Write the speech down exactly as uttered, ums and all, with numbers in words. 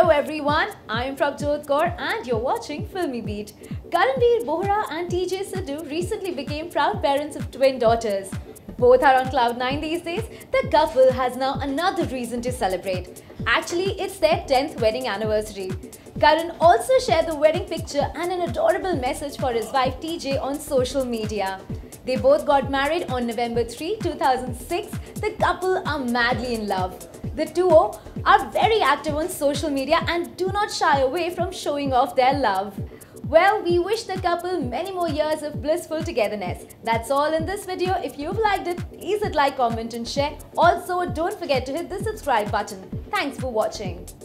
Hello everyone, I am from Jodhpur and you're watching Filmibeat. Karanvir Bohra and Teejay Sidhu recently became proud parents of twin daughters. Both are on cloud nine these days. The couple has now another reason to celebrate. Actually, it's their tenth wedding anniversary. Karan also shared the wedding picture and an adorable message for his wife Teejay on social media. They both got married on November third two thousand six. The couple are madly in love. The duo are very active on social media and do not shy away from showing off their love. Well, we wish the couple many more years of blissful togetherness. That's all in this video. If you've liked it, please hit like, comment and share. Also, don't forget to hit the subscribe button. Thanks for watching.